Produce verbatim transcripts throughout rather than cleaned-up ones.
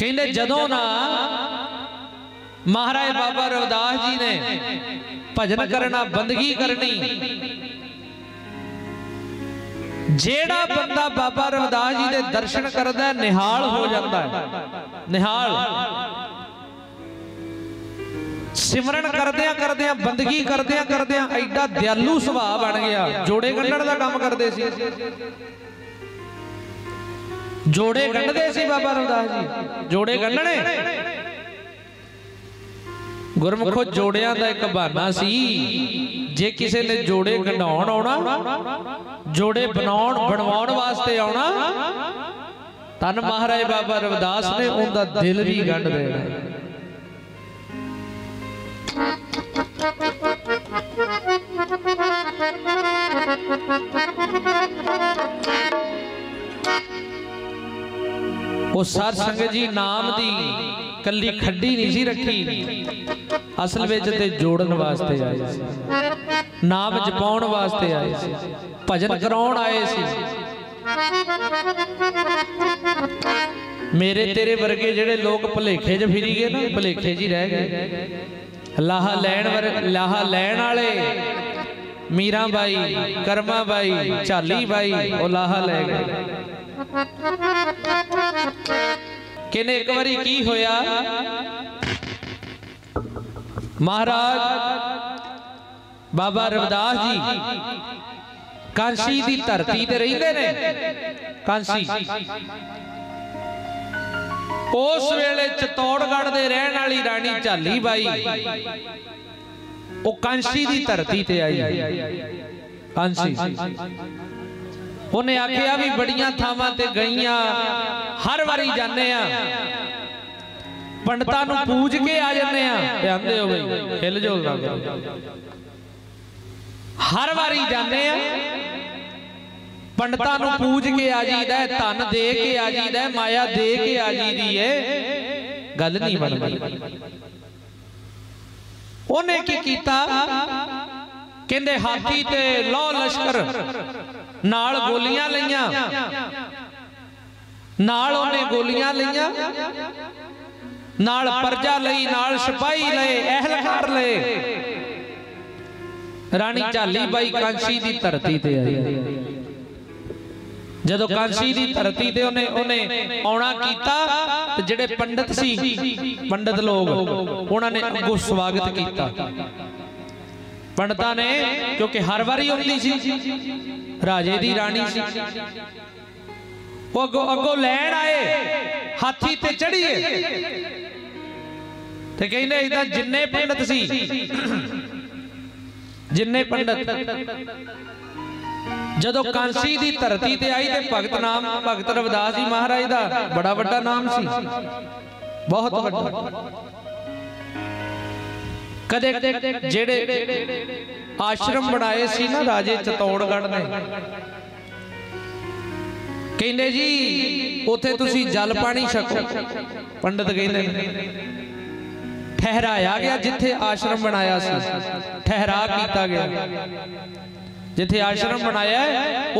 कहते जदों ना महाराज बाबा रविदास जी ने भजन करना बंदगी करनी, जेड़ा बंदा बाबा रविदास जी के दर्शन करता है निहाल हो जाता है। निहाल सिमरन करदिया करदिया बंदगी करदिया करदिया एडा दयालु सुभाव बन गया। जोड़े गंढण का काम करते सी, जोड़े गंढते सी बाबा रविदास जी। जोड़े गंढने गुरमुखो जोड़िया का एक बहाना सी। जे किसी ने जोड़े गंढाउण आउणा, जोड़े बनाउण बनवाउण वास्ते आउणा, तन महाराज बाबा रविदास ने उनका दिल भी गंढ देना। वो साध संगत जी नाम दी कली खड्डी नहीं सी रखी, असल में ते जोड़न वास्ते आए सी, नाम जपाउण वास्ते आए सी, भजन कराउण आए सी। मेरे तेरे वर्गे जेड़े लोग भलेखे च फिरी गए ना, भलेखे जी रह गए। लाहा लैण वर्ग, लाहा लैण वाले मीरा बाई, करमा बाई, झाली बाई, ओ लाहा लै गए। किने एक बारी की होया, महाराज बाबा रविदास जी कांशी की धरती ते रहिंदे ने। कांशी उस वेले चित्तौड़गढ़ दे रहण वाली राणी झाली बाई वो कांशी की धरती ते आई। कांशी उन्हें आखिया भी बड़िया थावां ते गईयां, हर वारी जाने आ, पंडितां नूं पूज के आ जाने आ, आंदे हो बई हिल जोल ना करो। हर वारी जाने आ, पंडितां नूं पूज के आ जाईदा, धन दे के आ जाईदा, माया दे के आ जाईदी है, गल नहीं बनदी। उन्हें की कीता, कहंदे हाथी ते लौ लश्कर नाल गोलियां लईयां, नाल उन्हें गोलियां लईयां, नाल परजा लई, नाल सिपाही लए, अहलकार लए। राणी झाली बाई कांशी दी धरती ते आई। जदों कांशी दी धरती ते उन्हें उन्हें आउणा कीता ते जिहड़े पंडित सी, पंडित लोग उन्हां ने अगों स्वागत कीता। पंडितां ने क्योंकि हर वारी आउंदी सी, राजे दी राणी सी, अगो अगो लैण आए, हाथी ते चढ़ीए ते कहंदे इदां जिन्ने पंडित सी, जिन्ने पंडित जदों कांशी दी धरती ते आई ते भगत नाम भगत रविदास जी महाराज दा बड़ा वड्डा नाम सी, बहुत वड्डा। कदे जेड़े आश्रम बनाए सी ना राजे चित्तौड़गढ़ ने, कहंदे जी उथे तुसी जल पानी छको। पंडित कहंदे ठहराया गया, जिथे आश्रम बनाया सी ठहरा कीता गया, जिथे आश्रम बनाया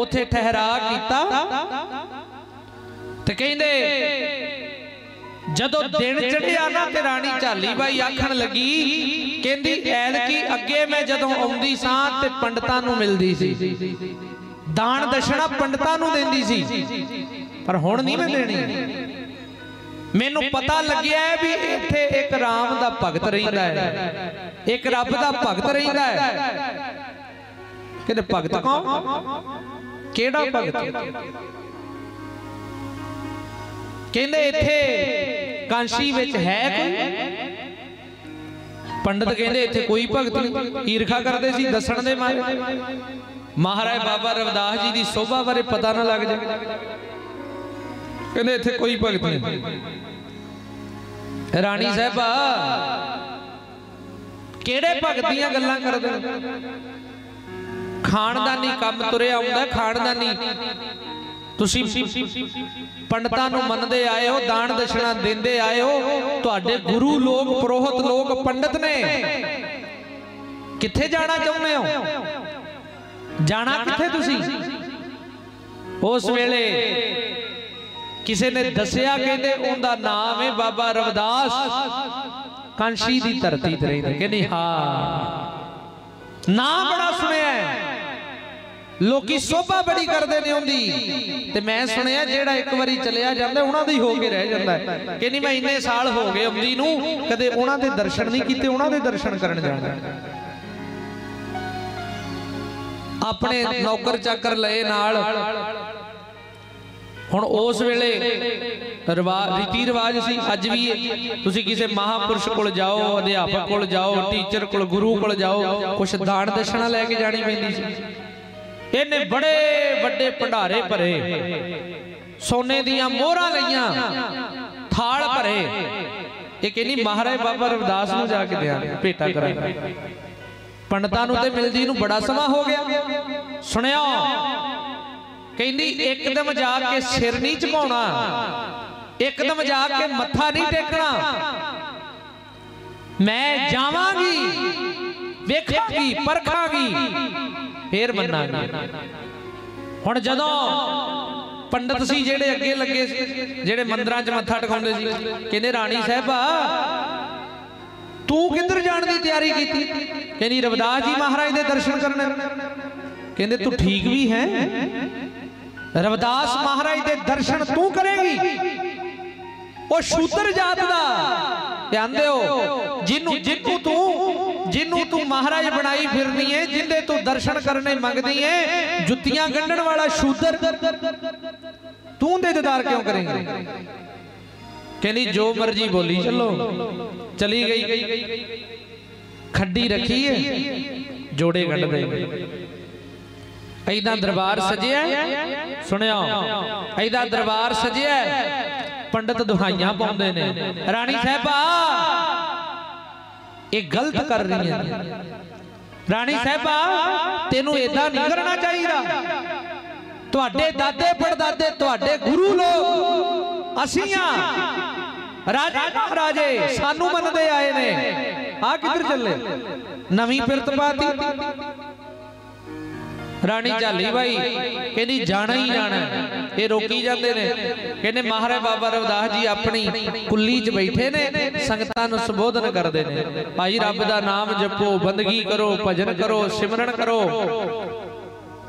उथे ठहरा कीता। ते कहंदे जदों दिन चढ़िया ना ते राणी झाली बाई आखन लगी, कहंदी ऐलकी अगे मैं जदों आउंदी सां ते पंडितां नूं मिलदी सी, दान दशणा पंडितां नूं देंदी सी, पर हुण नहीं मैं देनी। मैनूं पता लग्या है भी इत्थे एक राम दा भगत रहिंदा है, एक रब दा भगत रहिंदा है। कहंदे भगत कौन, किहड़ा भगत? कहंदे इत्थे कांशी विच है कोई? पंडित कहंदे इत्थे कोई भगत नहीं। ईरखा करदे सी दसण दे मारे महाराज बाबा रविदास जी दी शोभा बारे पता ना लग जाए। कहंदे इत्थे कोई भगत नहीं। राणी साहिबा किहड़े भगत दीयां गल्लां करदे? खानदानी कम तुरिया आउंदा, खानदानी तुसी पंडितां नूं मनदे आए हो, दान दशणा देंदे आए हो, तुहाडे गुरु लोग पुरोहित लोग पंडित ने, किथे जाना चाहुंदे हो? जाना किथे तुसी? उस वेले किसी ने दसिया कहते उनका नाम है बाबा रविदास कांशी की धरती ते रहिंदे कि नहीं। हां नाम बड़ा सुनिया लोकी शोभा बड़ी करते ने उनकी ते मैं सुनिया जेड़ा एक बारी चलिया जांदा उन्हां दी हो के रह जांदा है कि नहीं। मैं इन्ने साल हो गए उनदी नूं कदे उन्हां दे दर्शन नहीं कीते, उन्हां दे दर्शन करन जांदा अपने नौकर चाकर लए नाल। हुण उस वेले रिवाज रीति रिवाज सी, अज भी तुसीं किसी महापुरुष कोल जाओ, अध्यापक कोल जाओ, टीचर कोल, गुरु कोल जाओ, कुछ दान दक्षिणा लैके जानी पैंदी सी। इहने बड़े वड्डे भंडारे भरे, सोने दीआं मोहरां लईआं, थाल भरे, इह कहनी महाराज बाबा रविदास नूं जाके दिआं भेटा करां। पंडितां नूं ते मिलदी नूं बड़ा समां हो गया। सुनिया कहती एकदम जाके सिर नहीं झुकाना, एकदम जाके मत्था नहीं टेकना, मैं जावांगी वेखांगी परखांगी फिर मनांगी। हुण जदों पंडित सी जेडे अगे लगे जेडे मंदिरां च मत्था टेकाउंदे सी कहंदे राणी साहिबा तू किधर जाण दी तैयारी कीती। कहंदी रविदास जी महाराज दे दर्शन करने। कहंदे तू ठीक भी है रविदास महाराज के दर्शन तू करेगी। ओ शूद्र जात दा आंदे हो जिन्नू जिन्नू तू जिन्नू तू महाराज बनाई फिरनी है, जिंदे तू दर्शन करने मंगदी है, जुत्तियां गंढण वाला शूद्र तू दे दीदार क्यों करेंगे। कहनी जो मर्जी बोली चलो। चली गई, खड्डी रखी है, जोड़े गंढ गए। ऐदा दरबार सजिया, सुनिया ऐदा दरबार सजिया, पंडित दुहाइयां पाउंदे ने। राणी साहिबा ये गलत कर रही है, राणी साहिबा तेनू ऐदा नहीं करना चाहिए। तुहाडे दादे पड़दादे तुहाडे गुरु लोग असियां राजा महाराजे सानू मनदे आए ने, आ किधर चले नवीं पिरत पाती। राणी झाली बाई कहती जाना ही जाना। ये रोकी जाते ने कहने महाराज बाबा रविदास जी अपनी कुली च बैठे ने, संगतां नूं संबोधन करते हैं, भाई रब दा नाम जपो, बंदगी करो, भजन करो, सिमरन करो।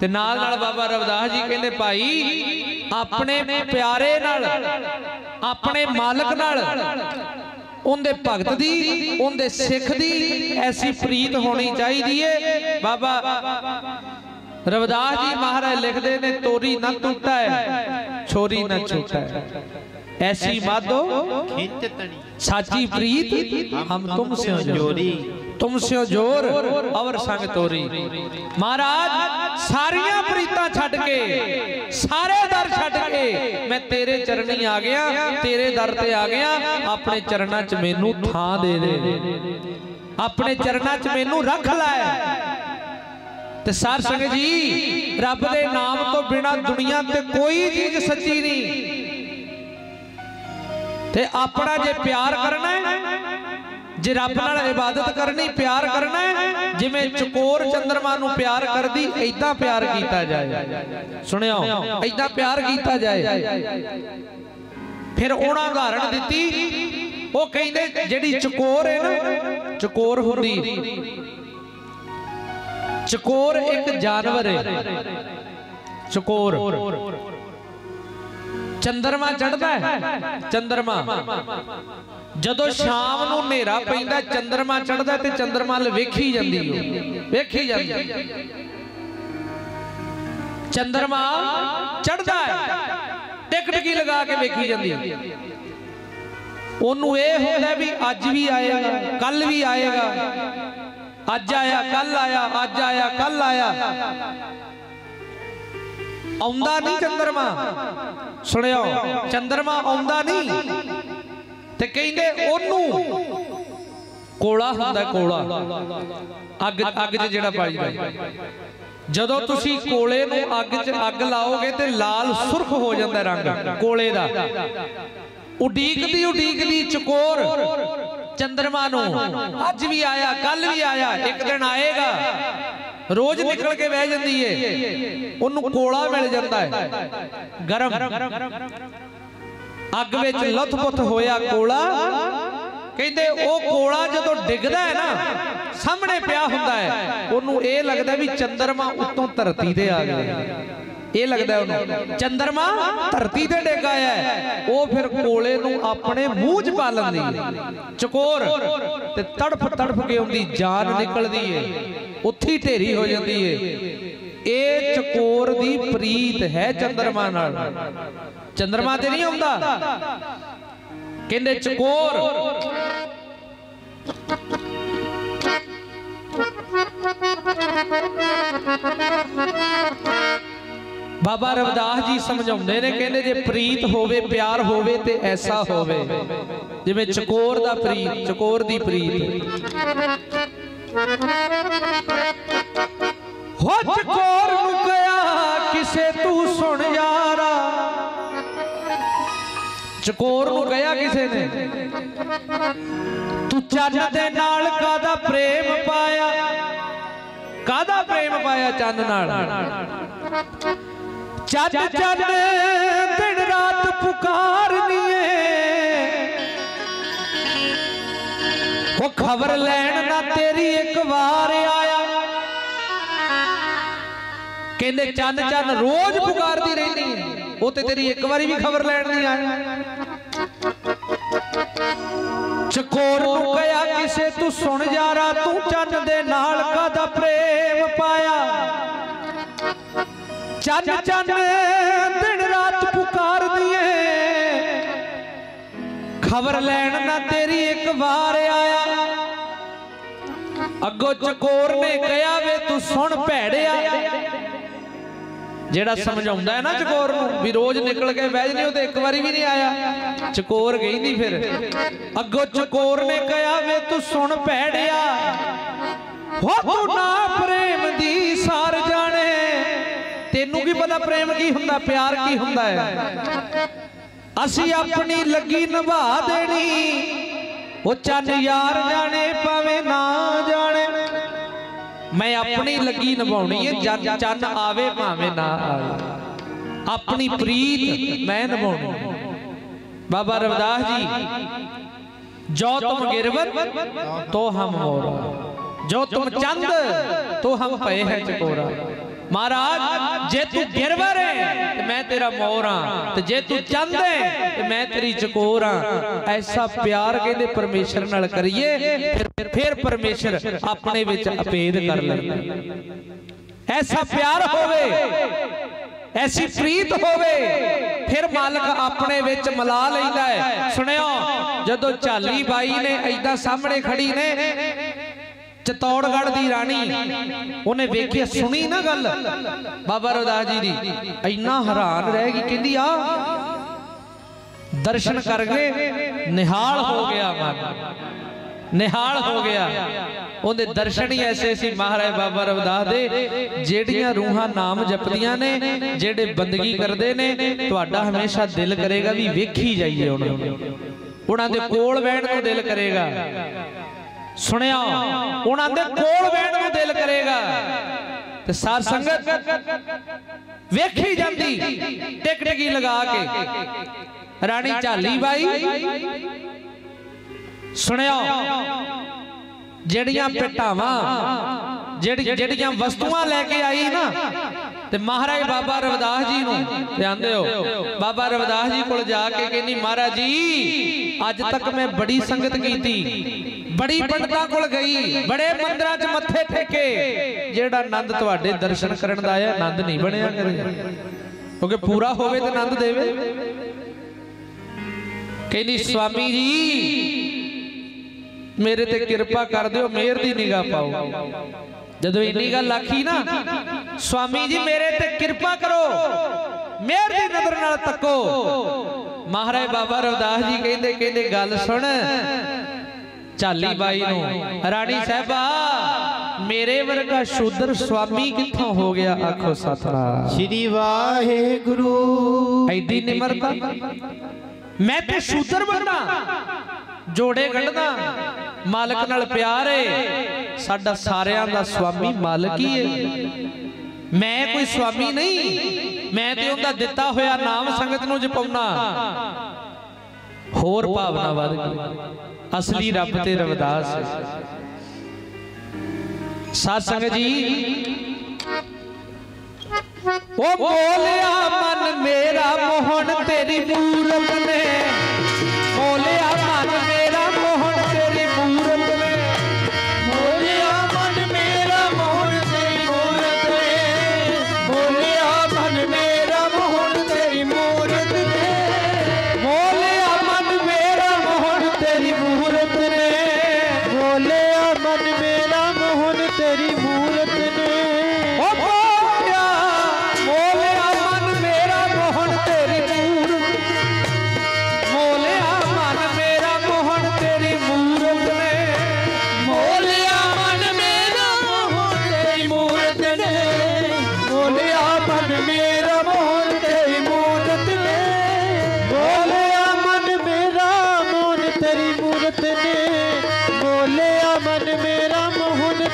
ते नाल नाल बाबा रविदास जी कहते भाई अपने प्यारे नाल अपने मालक नाल उनके भगत की उनके सिख की ऐसी प्रीत होनी चाहिए है। बाबा रविदास जी महाराज लिखते ने तोरी ना टूटा है छोरी ना छूटा है, ऐसी माधो साची प्रीत हम तुम से जोरी तुम से जोर अवर संग तोरी। महाराज सारिया प्रीतां छड़ के सारे दर छड़ के मैं तेरे चरणी आ गया, तेरे दर ते आ गया, अपने चरणा च मैनू थां दे दे, अपने चरणा च मैनू रख लै। ते सार संग जी रब दे नाम तो बिना दुनिया ते कोई चीज सच्ची नहीं। ते अपना जे प्यार करना है, जे रब नाल इबादत करनी, प्यार करना है जिवें चकोर चंद्रमा नूं प्यार करदी ऐदां प्यार कीता जाए। सुनियो ऐदां प्यार कीता जाए। फिर उहनां उदाहरण दित्ती, वो कहिंदे जिहड़ी चकोर है ना, चकोर हुंदी चकोर एक जानवर है। चकोर चंद्रमा चढ़ता है, चंद्रमा जदों शाम नूं नेरा पैंदा चंद्रमा चढ़ता ते चंद्रमा ल वेखी जांदी वेखी जांदी। चंद्रमा चढ़ता है टिकटकी लगा के वेखी जांदी। ओनू ये होंदा भी अज भी आएगा कल भी आएगा, आज आया कल आया, आज आया कल आया, आउंदा नहीं चंद्रमा। सुनियो चंद्रमा आउंदा नहीं। ते कहिंदे ओनू कोला हुंदा, कोला अग अग च जेड़ा पाई जाए, जदों तुसीं कोले नूं अग च अग लाओगे ते लाल सुर्ख हो जांदा रंग कोले दा। उडीकदी उडीकदी चकोर चंद्रमा नूं अज भी आया कल भी आया एक दिन आएगा रोज निकल के बह जाती है, उन्होंने कोला मिल जाता है, गरम अग विच लथपथ होया कोला, कहते वो कोला जदों डिगदा है ना सामने पिया हुंदा है, उहनूं इह लगदा भी चंद्रमा उत्तों धरती ते आ गया, इह लगदा उहनूं चंद्रमा धरती ते डिग आया है। वह फिर कोले नूं अपने मूँह च पा लैंदी चकोर ते तड़फ तड़फ के उहदी जान निकलदी है, उत्थी ढेरी हो जाती है। ये चकोर दी प्रीत है चंद्रमा नाल, चंद्रमा ते नहीं आउंदा। कहंदे चकोर बाबा रविदास जी समझाउंदे ने, कहंदे जे प्रीत होवे प्यार होवे ते ऐसा होवे जिवें चकोर दा प्रीत, चकोर दी प्रीत हो चकोर मुकया किसे तू सुन यारा, चकोर मुकया किसे ने तू चंद दे नाल कादा प्रेम पाया, कादा प्रेम पाया चंद नाल, चंद चंद दिन रात पुकारनी है, वो खबर लैन ना तेरी एक बार आया। कहते चंद चंद रोज पुकारती रहती है, वो ते तेरी एक बारी भी खबर लैन नहीं आई। चकोर मुकया किसे तू सुन यारा, तू चंद दे नाल कादा प्रेम पाया, चंद चंद दिन रात पुकार दिए, खबर लैन ना तेरी एक बार आया। अगो चकोर ने कहा वे तू सुन भैड़िया, जेड़ा समझाउंदा है ना चकोर नूं भी रोज निकल के बैठ नहीं होते, एक बारी भी नहीं आया। चकोर गई नहीं, फिर अगो चकोर ने कहा वे तू सुन भैड़िया, हो तू ना प्रेम दी सार जाने, तेनू की पता प्रेम की हुंदा, प्यार की हुंदा है, असी अपनी लगी निभा देनी, वो चंद यार जाने पावे ना जाने, मैं अपनी लगी निभाउणी है, जद चंद आवे भावे ना आवे, अपनी प्रीत मैं निभाउणी। बाबा रविदास जी जो तुम गिरवर तो हम और, जो तुम चंद तो हम पे है चकोरा। महाराज जे तू गिरवर है ते मैं तेरा मोर हां, जे तू चंद है ते मैं तेरी चकोर हां। ऐसा प्यार कहते परमेश्वर नाल करिए, फिर फिर परमेश्वर अपने विच अपेद कर लैंदा। ऐसा प्यार होवे, ऐसी प्रीत होवे, फिर मालक अपने विच मिला लैंदा है। सुनियो जदों झाली बाई ने ऐदा सामने खड़ी ने चतौड़गढ़ दी रानी, उन्हें वेखिया सुनी ना गल बाबा रविदास जी दी, इन्ना हैरान रह गई, कहंदी आ दर्शन कर गए निहाल हो गया, निहाल हो गया। उन्हें दर्शन ही ऐसे सी महाराज बाबा रविदास दे, जेड़ियां रूहां नाम जपदियां ने, जेड़े बंदगी करदे ने, तुहाडा हमेशा दिल करेगा भी वेखी जाइए, उन्होंने उन्हां दे कोल बैठण नूं दिल करेगा। सुनिया उन्होंने कोल बैठ को दिल करेगा, ते सार संगत वेखी जाती टिकटकी लगा के रानी झाली बाई। सुनिया जड़ियां पिटावां जड़ियां वस्तुआं लेके आई ना, ते महाराज बाबा रविदास जी नूं जानदे हो, बाबा रविदास जी कोल जाके कहनी महाराज जी अज तक मैं बड़ी संगत कीती, बड़ी पंडतां कोल गई, बड़े मंदिरां च मत्थे टेके, जेड़ा आनंद तुहाडे दर्शन करन दा आया आनंद नहीं बणिया करे, क्योंकि पूरा होवे ते आनंद देवे। कहनी स्वामी जी मेरे ते किरपा कर दिओ, मेहर दी निगाह पाओ। जदों इन्नी गल आखी ना स्वामी जी मेरे ते किरपा करो, मेहर दी नजर नाल तको, महाराज बाबा रविदास जी कहंदे कहंदे गल सुन झाली बाई नूं, राणी साहिबा मेरे वर्गा शूद्र स्वामी कित्थों हो गया, आखो सतनाम श्री वाहिगुरू। ऐदी निमरता, मैं ते शूद्र बंदा जोड़े गढ़दा, मालक नाल प्यार है, साडा सारियां दा स्वामी मालक ही है, मैं कोई स्वामी नहीं, मैं ते उहदा दिता होया नाम संगत नूं जपाउणा। होर भावना वध गई। असली रब ते रविदास साध संगत जी ओ बोलिया मन मेरा मोहन तेरी मूरत ने, बोलिया मन मेरा मोहन तेरी मूरत ने, बोलिया मन मेरा मोहन तेरी मूरत ने, बोलिया मन मेरा मोहन तेरी मूरत ने, बोलिया मन मेरा मोहन तेरी मूरत ने, बोलिया मन मेरा मोहन तेरी मूरत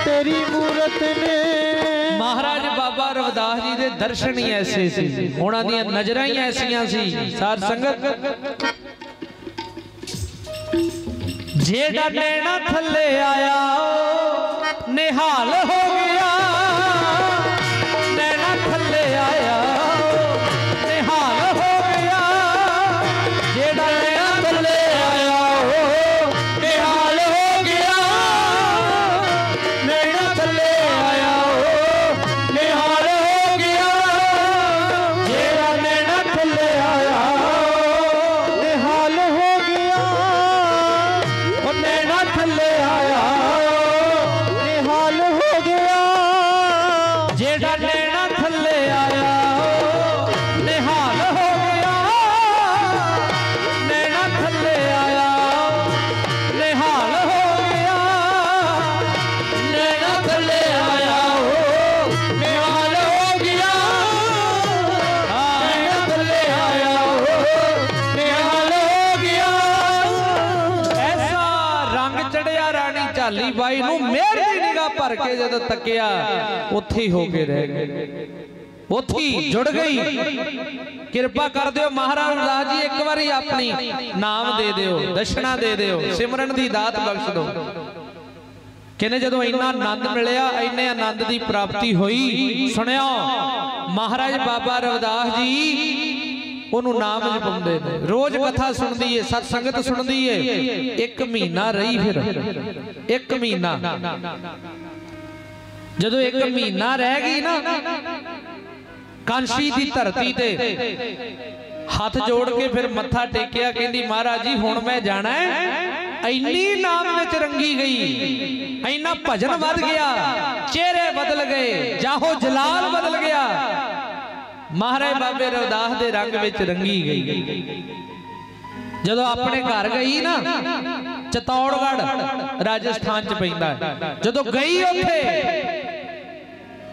ने, तेरी मूरत ने। महाराज बाबा रविदास जी दे दर्शन ही ऐसे सी, उन्हां दी नजरां ही ऐसियां सी। साध संगत जेड़ा नैना थले आया निहाल हो गया, नैना थले आया निहाल हो गया, जेड़ा नैना थले आया निहाल हो गया, झाली बाई नूं मेहर दी निगाह भर के जद तकिया उत्थे ही होके रह गए, उत्थे ही जुड़ गई। कृपा कर दिओ महाराज रविदास जी, एक बार अपनी नाम दे दिओ, दशना दे दिओ, सिमरन की दात बख्श दो। कहने जदों इन्ना आनंद मिलिया, इन्ने आनंद की प्राप्ति हुई। सुनिया महाराज बाबा रविदास जी उन्होंने नाम जपाते रोज कथा सुनती है, सत्संगत सुनती है। एक महीना रही, फिर एक महीना जदों एक महीना रह गई ना, कांशी की धरती ते हाथ जोड़ के फिर मत्था टेकिया। कहती महाराज जी हुण मैं जाना है। इन्नी नाम विच रंगी गई, इन्ना भजन वध गया, चेहरे बदल गए, जाहो जलाल बदल गया। महाराज बाबे रविदास दे रंग विच रंगी गई। जदों अपने घर गई ना, चतौड़गढ़ राजस्थान च पैंदा है, जदों गई उत्थे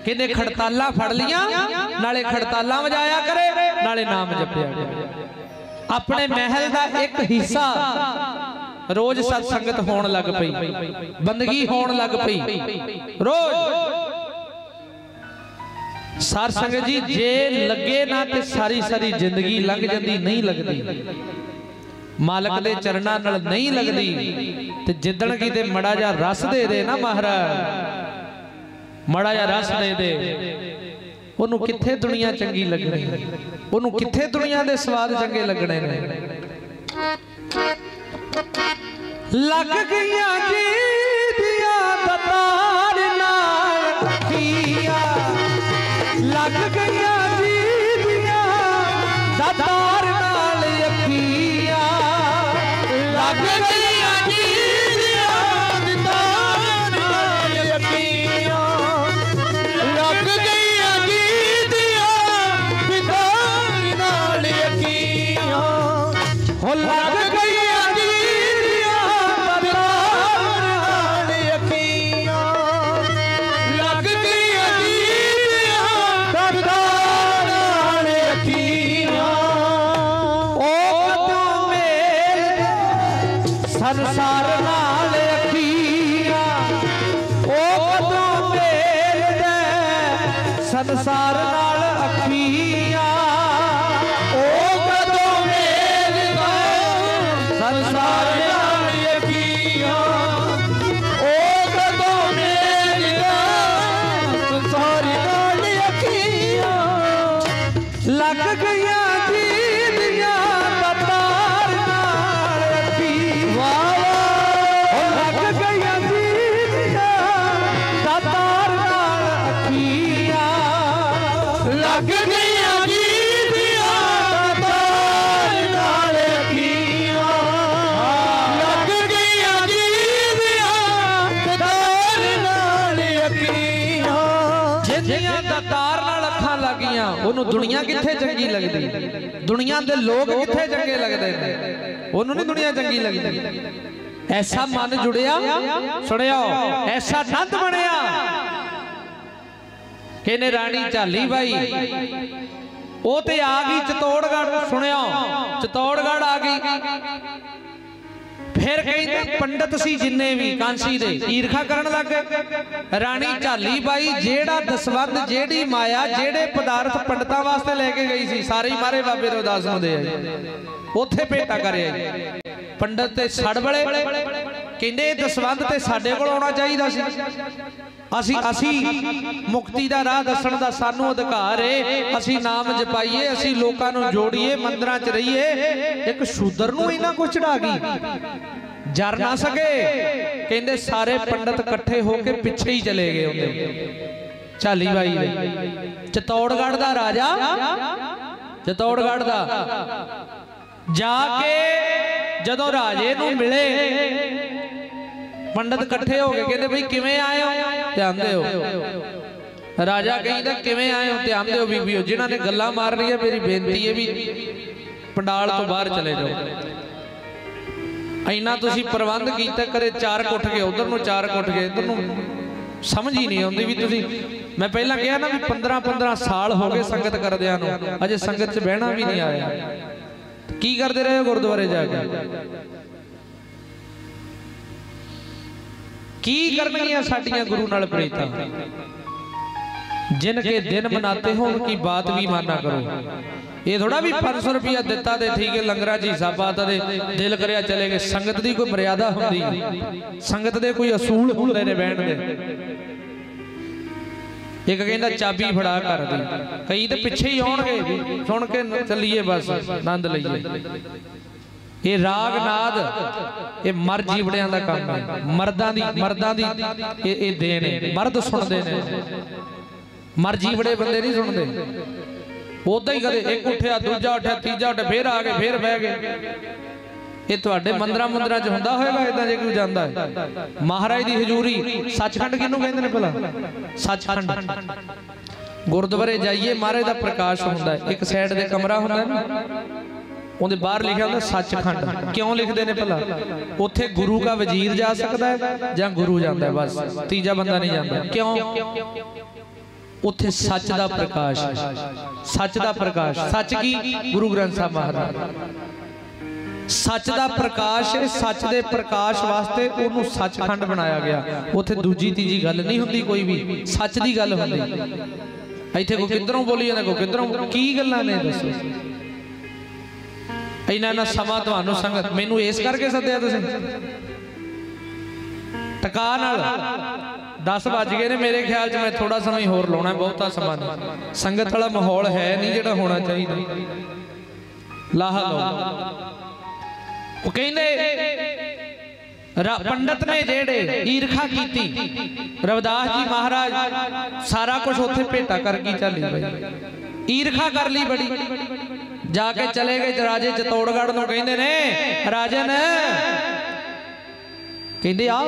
किने खड़ताला फड़ लिया, नाले खड़ताला वजाया करे, नाले नाम जपया करे। अपने महल दा एक हिस्सा रोज सत्संगत होण लग पई, बंदगी होण लग पई रोज। सार संगत जी जे लगे ना ते सारी सारी जिंदगी लग जाती, नहीं लगती मालक दे चरणां नाल, नहीं लगती। ते जिद्दण किते मड़ा जा रस दे दे ना महाराज, मड़ा जा रस दे दे, ओनू किथे दुनिया चंगी लगनी, ओनू किथे दुनिया दे स्वाद चंगे लगने ने। लग गईयां जी दियां दतार नाल खिया, लग गईया जी दिया दतार नाल अखिया, लग गईया जी दिया दतार नाल अखिया, लग गईया जी दिया दतार नाल अखिया, हो लग गईया जी दिया दतार नाल अखिया, लग गईया जी संसार नाल अखिया, ओ तू मेल दे संसार नाल अखिया, ओ तू मेल दे दुनिया किथे चंगी लगती, दुनिया के लोग किथे चंगे लगते, उन्होंने दुनिया चंगी लगती। ऐसा मन जुड़िया सुनिया, ऐसा नंद बनिया कि ने राणी झाली बाई वो ते आ गई चित्तौड़गढ़, सुनिया चित्तौड़गढ़ आ गई। फिर कहते पंडित सी जिन्ने भी कांसी दे ईरखा करन लग गए। राणी झाली बाई जेड़ा दसवंध जेड़ी माया जेड़े पदार्थ पंडितां वास्ते लेके गई सी सारे मारे बाबे रविदास नूं दे उत्थे भेटा करे। पंडित ते छड़ बड़े कहंदे दसवंध ते साडे कोल आउणा चाहीदा सी, असी असी मुक्ति दा राह दसण दा सानू अधिकार है, असी नाम जपाईए, असी लोकां नूं जोड़ीए, मंदरां च रहीए। एक शूदर नूं इना कुछ चढ़ा गई, जर ना सके। कहंदे सारे पंडित इकट्ठे होके पिछे ही चले गए उंदे। झाली बाई चित्तौड़गढ़ दा राजा, चित्तौड़गढ़ दा जाके जदों राजे नूं मिले पंडित इकट्ठे हो गए। कहंदे भाई किवें आए हो ते आंदे हो। राजा कहिंदा किवें आए हो ते आंदे हो बीबीओ, जिन्हां ने गल्लां मार लईआं मेरी बेनती है भी पंडाल तों बाहर चले जाओ। इना तुसी प्रबंध कीता करे चार कुठ गए उधर नूं, चार कुठ गए इधर नूं, समझ ही नहीं आउंदी भी तुसी। मैं पहला कहा ना भी पंद्रह पंद्रह साल हो गए संगत करदिआं नूं, अजे संगत च बहना भी नहीं आया। की करदे रहे गुरुद्वारे जाके, की करनगियां साडीआं गुरु नाल प्रीतां। जिनके दिन मनाते हो उनकी बात भी माना करो। ये थोड़ा भी पांच सौ रुपया दिता दे ठीक है लंगर जी हिस्सा पाता दे दिल कर चले गए। संगत की कोई मर्यादा होंगी, संगत के कोई असूल होंगे ने बहन दे। एक कहता चाबी फड़ा कर दी, कई तो पिछे ही आउणगे सुन के चलीए बस आनंद लईए। ये राग नाद ये मर जीवड़ियां दा काम है, मर्दां दी मर्दां दी ये ये देन है। मर्द सुनदे ने, मर जीवड़े बंदे नहीं सुनदे। उदा ही कदे एक उठ्या दूजा उठ्या तीजा उठ्या फिर आ गए फिर बह गए। ये तुहाडे मंदरां मुंदरां च हुंदा होएगा इदां जे कोई जांदा है। महाराज दी हजूरी सचखंड किहनूं कहिंदे ने भला, सचखंड गुरुद्वारे जाइए महाराज दा प्रकाश हुंदा है। एक साइड दे कमरा हुंदा है ना, उहदे बाहर लिखिया हुंदा सचखंड। क्यों लिखदे ने भला, उत्थे गुरु का वजीर जा सकदा है जां गुरु जांदा है बस, तीजा बंदा नहीं जांदा। क्यों? उत्थे सच का प्रकाश, सच का प्रकाश, सच की गुरु ग्रंथ साहब महाराज सच का प्रकाश है। सच के प्रकाश वास्ते उन्होंने सचखंड बनाया गया। उत्थे दूजी तीजी गल नहीं होंगी कोई भी, सच की गल होंगी। इतने कोई किधरों बोली जाता, कोई किधरों की गल्लां ने दसो। इन्ना इन्ना समा तुहानू संगत मैनू इस करके सद्दिया तुसीं टका नाल। दस बज गए ने मेरे ख्याल से, मैं थोड़ा समय होर लाउणा है, बहुता समा नहीं। संगत वाला माहौल है नहीं जिहड़ा होना चाहिए। लाह लो वो कहंदे पंडित ने जेड़े ईरखा कीती रविदास जी महाराज सारा कुछ उत्थे भेटा करके झाली बाई ईरखा कर ली बड़ी। जाके चले गए राजे चित्तौड़गढ़ नूं, कहंदे ने राजन, कहंदे आ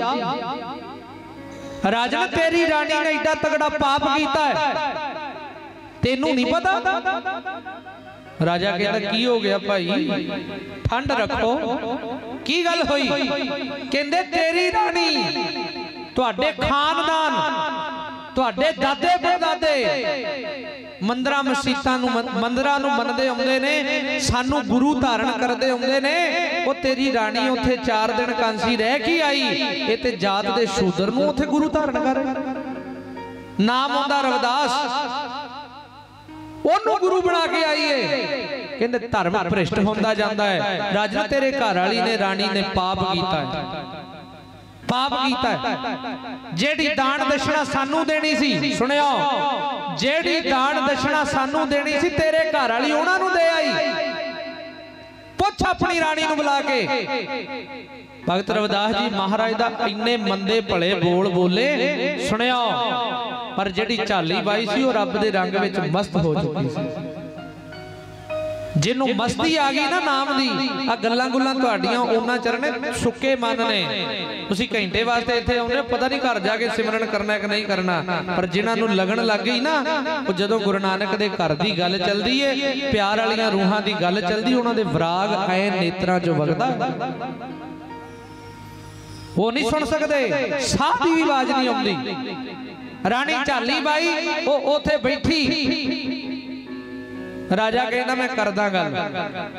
राजा तेरी रानी ने इतना तगड़ा पाप किया है तेनू नहीं पता। राजा कहता की हो गया भाई, ठंड रखो, की गल होई? कहंदे तेरी रानी तुहाडे खानदान तुहाडे दादे परदादे मंदरां मसीतां नूं मंदरां नूं मनदे आउंदे ने, सानू गुरु धारण करदे आउंदे ने। वो तेरी रानी उत्थे चार दिन कांसी रह के आई, ये ते जात दे शूदर नूं उत्थे गुरु धारण कर। नाम आउंदा रविदास, ओनू गुरु बना के आईए। कहते धर्म भ्रिष्ट होंदा जांदा है। राजा तेरे घर वाली ने राणी ने पाप कीता है, पाप कीता है। जेड़ी दान दक्षिणा सानू देनी सी, सुनियो, जेड़ी दान दक्षिणा सानू देनी सी तेरे घर वाली उन्हां नूं दे आई। पुछ अपनी राणी नूं बुला के। भगत रविदास जी महाराज दा इन्ने मंदे भले बोल बोले, सुनियो, पर जेड़ी झाली बाई सी ओह रब दे रंग विच मस्त हो चुकी सी। जिन्नू मस्ती आ गई ना नाम दी, आ गल्लां गुल्लां तुहाडीआं ओना चरने सुके मन ने। तुसीं घंटे वास्ते इत्थे आउणे, पता नहीं घर जाके सिमरन करना है कि नहीं करना, पर जिन्हां नूं लगन लग गई ना, ओह जदों गुरु नानक दे घर दी गल चलदी है, प्यार वालियां रूहां दी गल चलदी, उहनां दे विराग ऐ नेत्रां चों वगदा, ओह नहीं सुण सकदे, साह दी वी आवाज़ नहीं आउंदी। राणी झाली बाई ओह उत्थे बैठी। राजा कहना मैं करदा गल,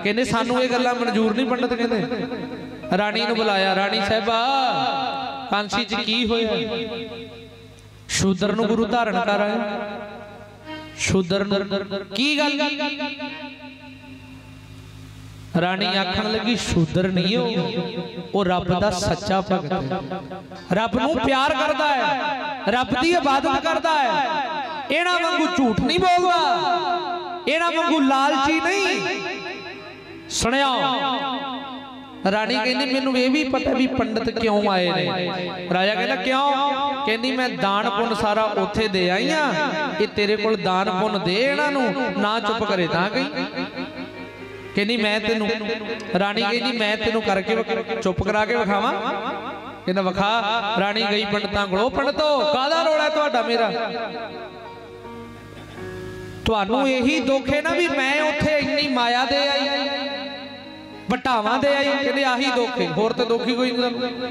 कहने सानू ये गल्लां मंजूर नहीं पंडित। कहते राणी नूं बुलाया, राणी साहिबा कांसी च की होया? शूदर नूं गुरु धारण कर आया। शूदर नूं की गल? राणी आखन लगी शूदर नहीं हो, वह रब का सच्चा भगत है, रब नूं प्यार करता है, रब की इबादत करता है, इहनां वांगू झूठ नहीं बोलता, इहनां वांगू लालची नहीं। सुनिया राणी कहती मैनूं यह भी पता भी पंडित क्यों आए ने। राजा कहता क्यों? कहती मैं दान पुन सारा उत्थे दे आई हां, ये तेरे कोल दान पुन दे इहनां नूं, ना चुप करे तां गई। कहती मैं तेनूं, राणी कहती मैं तेनूं करके चुप करा के विखावां। कहता विखा। राणी गई पंडितां कोल। पंडितो काहदा रोला है तुहाडा मेरा? तुहानू यही दुख है ना भी मैं उत्थे इन्नी माया दे आई, बटावा दे आई। कहते आही दुख है, होर तो दुख ही कोई नहीं।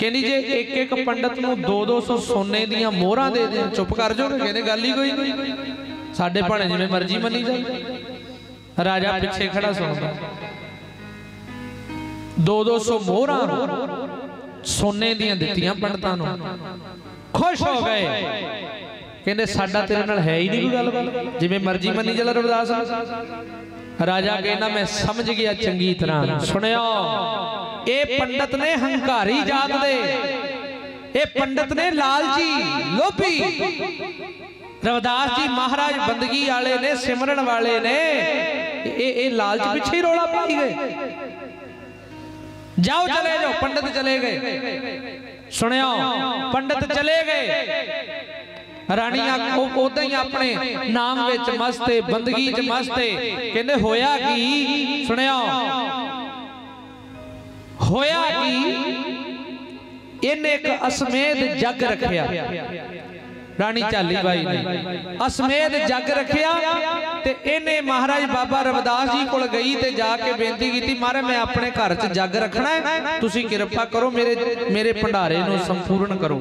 कहनी जे एक एक पंडित नूं दो दो सौ सोने दीआं मोहरां दे दे चुप कर जाओगे? कहते गल ही कोई नहीं, साडे भाणे जिवें मर्जी मनी जाए। राजा पिछे खड़ा सुणदा। दो दो सौ मोहरां सोने दीआं दित्तियां पंडितां नूं, खुश हो गए। कहने साडा तेरे नाल है ही नहीं कोई गल, जिवें मर्जी मनी चल रविदास। राजा कहना मैं समझ गया चंगी तरह। सुनियो ये पंडित ने हंकारी जात दे, ये पंडित ने लालची लोभी। रविदास जी महाराज बंदगी वाले ने, सिमरन वाले ने, ए, ए लालच पिछे ही रोला पाई गए। जाओ चले जाओ। पंडित चले गए। सुनियो पंडित चले गए। राणी उदा ही अपने नाम विच मस्त, बंदगी च मस्त। कहंदे होया की? सुनियो होया की इन्हें एक असमेध जग रखिया। राणी झाली बाई ने असमेध जग रखिया ते इन्हें महाराज बाबा रविदास जी कोल गई ते जाके बेनती कीती, महाराज मैं अपने घर च जग रखना है, तुसी कृपा करो मेरे मेरे भंडारे नूं संपूर्ण करो,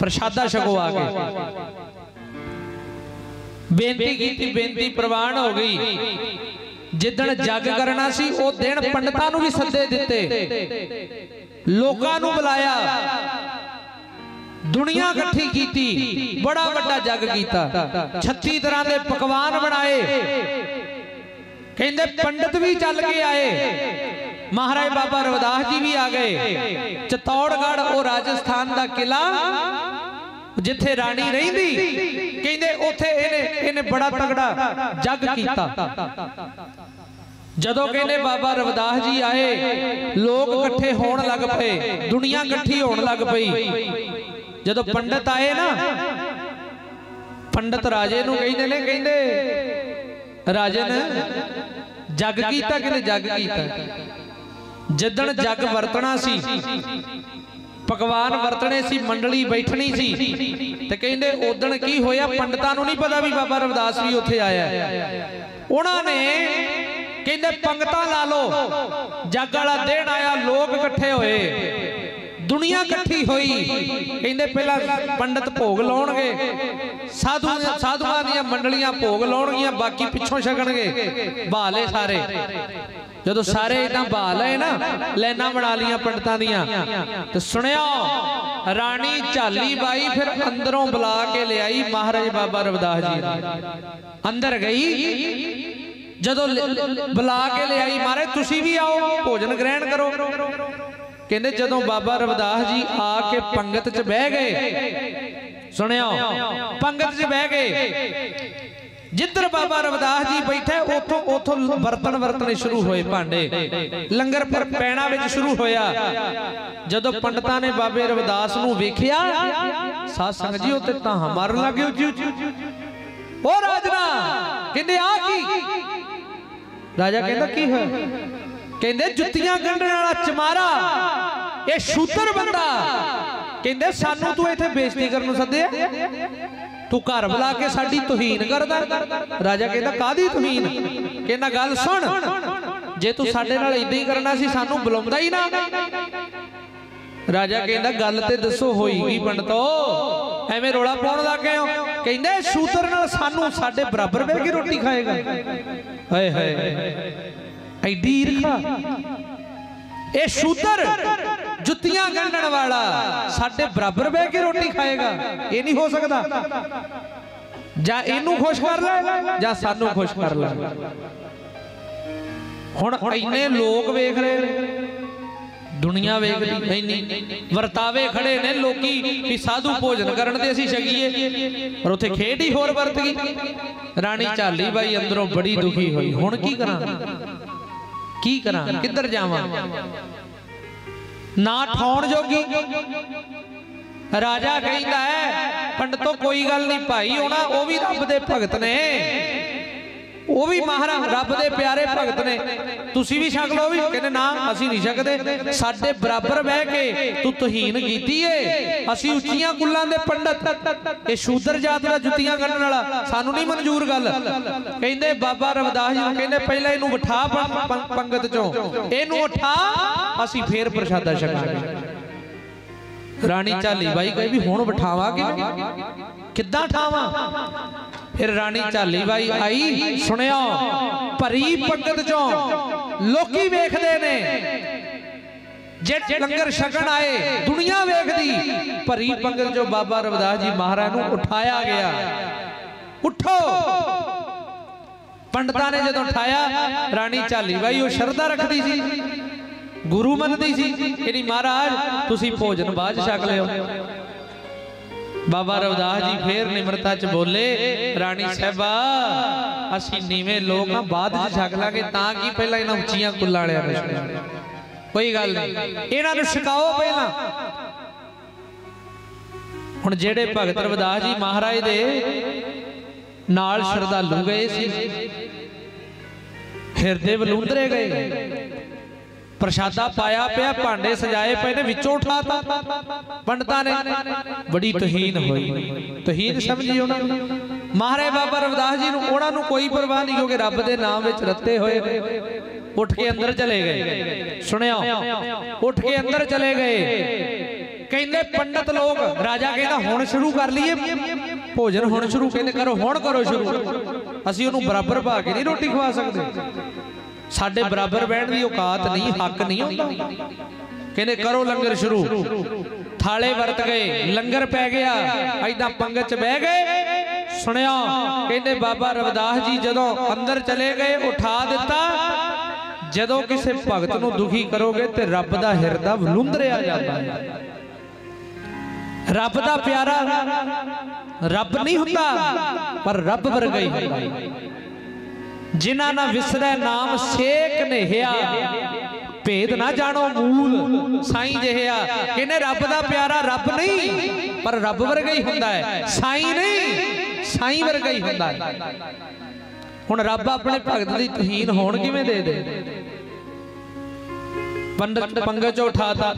प्रशादा छको। आके बेनती कीती, बेनती प्रवान हो गई। जिदन जग करना सी ओ दिन पंडितां नूं भी सदे दिते, लोकां नूं बुलाया, दुनिया इकट्ठी कीती, बड़ा वड्डा जग कीता, छत्तीस तरह के पकवान बनाए। कहंदे पंडित भी चल के आए, महाराज बाबा रविदास जी भी आ गए। चतौड़गढ़ और राजस्थान का किला जिथे राणी रही, कहंदे उथे इहने इहने बड़ा तगड़ा जग कीता। जदों कहने बाबा रविदास जी आए, लोग इकट्ठे होण लग पे, दुनिया इकट्ठी होण लग पई। जदों पंडित आए ना, पंडित राजे नूं कहंदे ने, कहंदे राजन जग कीता। कहंदे जग कीता। जिदन जग वरतना सी, पकवान वरतने सी, मंडली बैठनी सी, ते कहंदे उदण की होया पंडितां नूं नहीं पता भी बाबा रविदास भी उत्थे आया। उहनां ने कहंदे पंगतां ला लो, जग वाला दिन आया, लोग इकट्ठे होए, दुनिया इकट्ठी होई कहंदे पहला पंडित भोग लाउणगे साधु साधुआं दीआं मंडलियां भोग लाउणगीआं बाकी पिछों छकणगे बहाले सारे जदों सारे इदां बहाले ना लाइनां बना लीआं पंडितां दीआं ते सुणिया राणी झाली बाई फिर अंदरों बुला के लियाई महाराज बाबा रविदास जी अंदर गई जदों बुला के लियाई महाराज तुसीं भी आओ भोजन ग्रहण करो कहते जदों बाबा रविदास जी आके पंगत च बह गए सुनियो पंगत च बह गए जिधर बाबा रविदास जी बैठे उथों उथों बरतन वरतने शुरू होए भांडे लंगर फिर पैणा विच शुरू होया जदों पंडितां ने बाबे रविदास नूं वेखिया साध संगत जी उत्ते तां मारन लग गए ओ राजना कहंदे आ की राजा कहंदा की होया कहते जुत्तियां गंढण वाला चमारा ये शूदर बंदा कहते सानू तू इत्थे बेइज्जती करन सदे तू घर बुला के साडी तुहीन करदा राजा कहता कादी तुहीन कहना गल सुन जे तू साडे नाल इदां ही करना सी सानू बुलाउंदा ही ना राजा कहता गल ते दसो होई वी पंडितो एवें रोला पाउण लग गए हो कहंदे शूदर नाल सानू साडे बराबर बैठ के रोटी खाएगा हाय हाय जुत्तियां गंढण वाला साडे बराबर बैठ के रोटी खाएगा ये नहीं हो सकता जा इनू खुश कर लै जा सानू खुश कर लै हुण इन्ने लोग वेख रहे दुनिया वेख ली नहीं वरतावे खड़े ने लोकी भी साधु भोजन करन दे असीं छकीए पर उत्थे खेड ही होर वरत गई राणी झाली बाई अंदरों बड़ी दुखी होई हुण की करां की करां किधर जावां ना ठाउण जोगी राजा कहिंदा है पंडितों कोई गल नहीं भाई होना वो भी रब दे भगत ने वो भी महाराज रब दे प्यारे भगत ने तुसी भी छक लो भी कहने ना असीं नहीं छकदे साडे बराबर बह के तू तुहीन कीती है असीं उच्चियां गुल्लां दे पंडित ये शूदर जात दा जुत्तियां गंढण वाला सानू नहीं मंजूर गल कहंदे बाबा रविदास जी कहंदे पहले इनू बिठा पंगत चों इनू उठा असीं फेर प्रशादा छकांगे राणी झाली बाई कही भी हुण बिठावांगे किद्दां ठावां फिर राणी झाली बाई आई सुनिया भरी पंगत चों लोकी वेखदे ने जे लंगर छकण आए दुनिया वेखदी भरी पंगत चों बाबा रविदास जी महाराज नूं उठाया गया उठो पंडितां ने जदों उठाया राणी झाली बाई उह शरदा रखदी सी गुरु मनदी सी कि महाराज तुसी भोजन बाज छक लिओ बाबा रविदास जी फिर निम्रता च बोले राणी साहिबा असीं नीवें लोग हां बाद च छक लांगे तां कि पहलां इन्हां उच्चियां कुल्लां वालियां नूं कोई गल नहीं इन्हां नूं छकाओ पहलां हुण जिहड़े भगत रविदास जी महाराज दे नाल श्रद्धालु गए सी हिरदे वलूंदरे गए प्रशादा पाया पिया भांडे सजाए पे ने विचों उठाता पंडितां ने बड़ी तुहीन होई तुहीन समझी उन्हां महाराज बाबा रविदास जी नूं उन्हां नूं कोई परवाह नहीं क्योंकि रब दे नाम विच रत्ते होए उठ के अंदर चले गए सुनियो उठ के अंदर चले गए कहंदे पंडित लोग राजा कहंदा हुण शुरू कर लईए भोजन हुण शुरू कहंदे करो हुण करो शुरू असीं उहनूं बराबर पा के नहीं रोटी खवा सकदे साडे बराबर बैठण दी औकात नहीं हक नहीं हुंदा कहने करो लंगर शुरू थाले वरत गए लंगर पै गया ऐदां पंगत च बह गए सुनिया कहने बाबा रविदास जी जदों अंदर चले गए उठा दिता जदों किसी भगत नूं दुखी करोगे तो रब दा हिरदा वलुंदरिया जांदा है रब दा प्यारा रब नहीं हुंदा पर रब वरगा ही हुंदा जिन्हां ना विसरै नाम सेक नेहिया भेद ना जाणो मूल साई जिहा कहने रब दा प्यारा रब नहीं पर रब वर्गा ही हुंदा है साई नहीं साई वर्गा ही हुंदा है हुण रब अपने भगत दी तुहीन होण किवें दे दे पंडित पंगत चों उठाता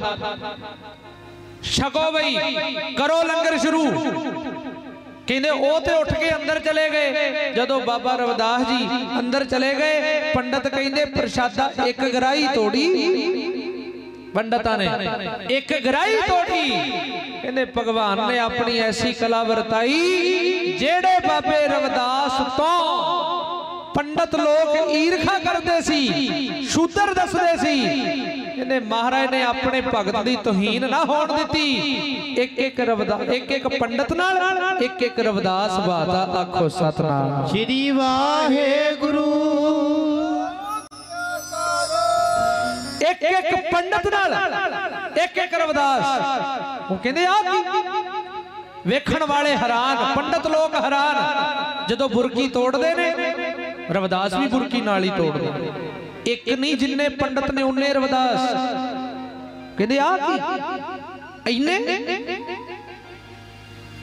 छको बई करो लंगर शुरू कहंदे ओ ते उठ के अंदर चले गए जदों बाबा रविदास जी अंदर चले गए पंडित कहंदे प्रशादा एक गराई तोड़ी पंडिता ने एक गराई तोड़ी, कहने भगवान ने अपनी ऐसी कला वरताई जेड़े बाबे रविदास तो पंडित लोग ईरखा करते सी, शूद्र दसदे सी, कहने महाराज ने अपने भगत की तोहीन ना होण दिती। एक एक रविदास एक एक पंडित नाल एक एक रविदास वादा। आखो सतनाम श्री वाहेगुरु। एक एक पंडित नाल एक एक रविदास, वो कहंदे आ वेखण वाले हैरान, पंडित लोग हैरान, जदों बुरकी तोड़दे ने रविदास भी बुरकी नाल ही तोड़दा। एक नहीं जिन्ने पंडित ने उन्ने रविदास, कहंदे आ कि इन्ने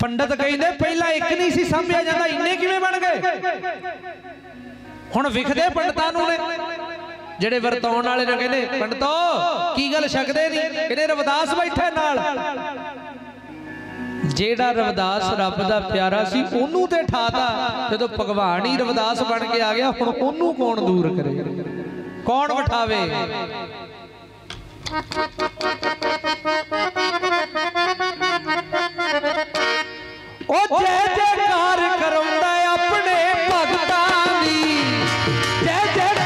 पंडित कहंदे पहला एक नहीं सी समझिया जांदा, इन्ने किवें बन गए? हुण विखदे पंडितां नूं ने जेडे वरतौण वाले ने, कहंदे पंडितो की गल छकदे नहीं, कहंदे रविदास बैठे नाल। जेड़ा रविदास रब दा प्यारा सी ओनू ते ठाता, जदों भगवान ही रविदास बन के आ गया, हुण ओनू कौन दूर करे, कौन वठावे? ओ जय जयकार करौंदा अपने भगतां दी, जय जयकार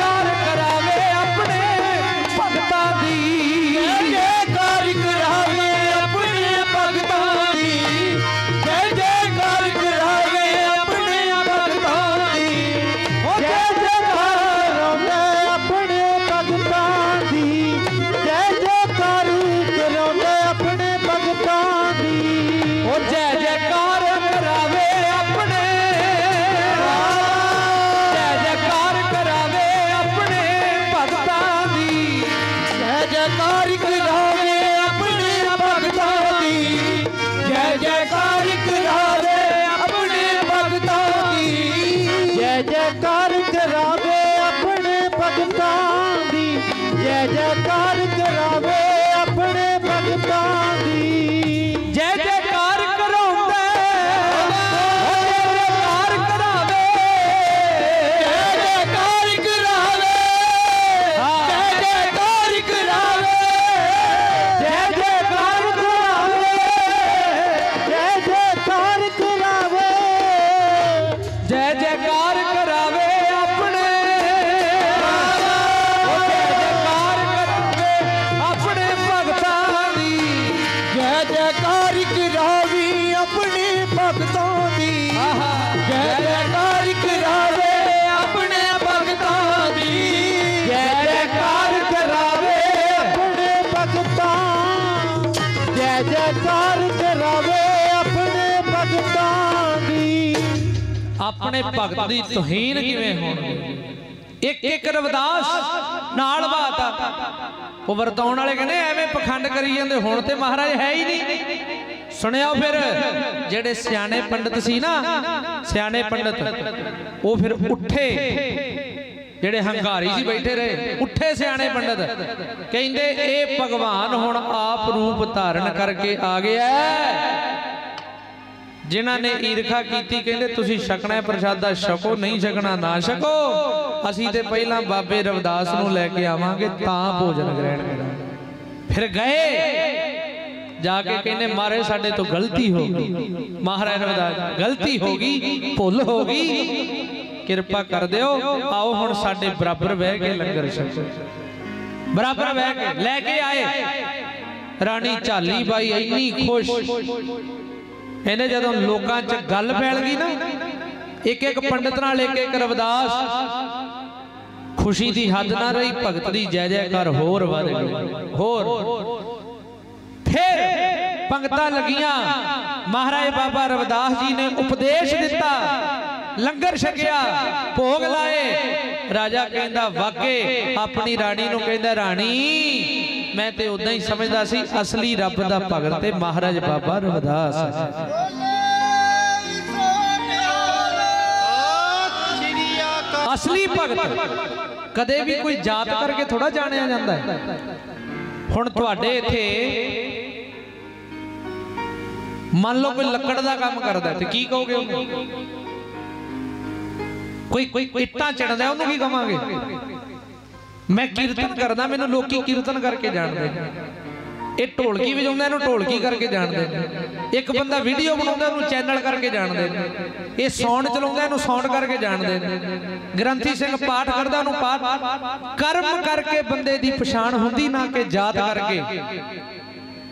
अपने भगत की तुहीन किवें होणी? एक एक रविदास नाल वादा। वो वरतौण वाले कहंदे एवें पखंड करी जांदे, हुण ते महाराज है ही नहीं। सुनिया फिर जेडे सियाने पंडित सी ना, सियाने पंडित वो फिर उठे, जेडे हंगारी जी बैठे रहे, उठे सियाने पंडित कहंदे ए भगवान हुण आप रूप धारण करके आ गया। जिन्हां ने ईरखा कीती कहंदे तुसीं छकना प्रशादा छको, नहीं छकना ना छको, असीं ते पहला बाबे रविदास नूं लैके आवांगे तां भोजन ग्रहण करांगे। फिर गए जाके कहने महाराज साडे तो गलती हो गई, महाराज रविदास गलती हो गई, भुल हो गई, कृपा कर दो, आओ हुण साडे बराबर बह के लंगर छको। बराबर बह के लैके आए। रानी झाली बाई इन्नी खुश, इन्हें जदों लोकां च गल फैल गई ना, एक एक पंडित नाल एक एक रविदास, खुशी की हद ना रही, भगत की जय जयकार होर वध गई। होर फिर पंगतां लगियां। महाराज बाबा रविदास जी ने उपदेश दिता, लंगर छकिया, भोग लाए। राजा कहंदा वाके अपनी राणी नूं, कहंदा राणी मैं ते उदां ही समझदा सी असली रब दा भगत ते महाराज बाबा रविदास। असली भगत कदे भी कोई जात करके थोड़ा जानिया जांदा है। हुण तुहाडे इत्थे मान लो कोई लकड़ दा काम करदा ते की कहोगे? कोई कोई इट्टां चढ़दा, उहनूं की कहांगे? मैं कीर्तन करदा, मैनू लोग कीर्तन करके जानते हैं, ये ढोलकी वजाउंदा इहनूं ढोलकी करके जानते हैं, एक बंदा वीडियो बनाउंदा इहनूं चैनल करके जानते हैं, ये साउंड चलाउंदा इहनूं साउंड करके जानते हैं, ग्रंथी सिंह पाठ करदा इहनूं पाठ। कर्म करके बंदे दी पछाण हुंदी, ना कि जात करके।